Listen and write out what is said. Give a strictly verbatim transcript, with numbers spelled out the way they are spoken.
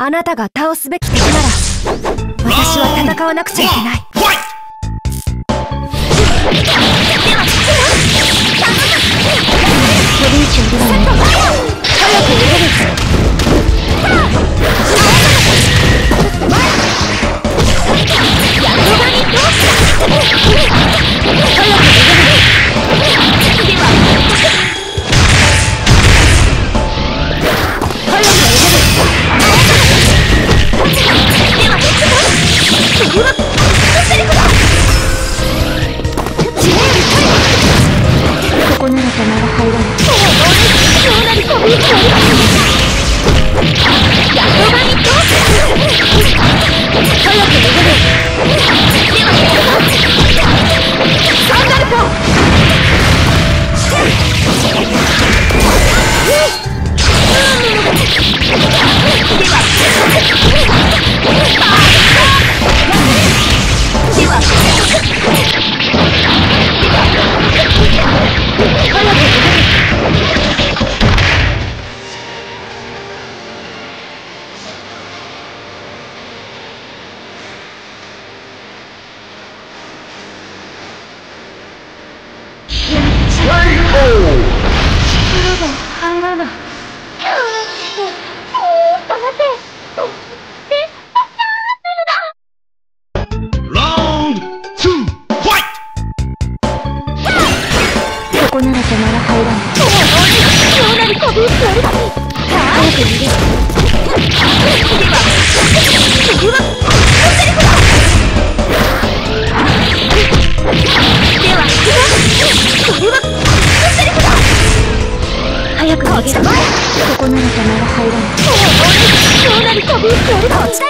あなたが倒すべき敵なら私は戦わなくちゃいけない。こっちだ。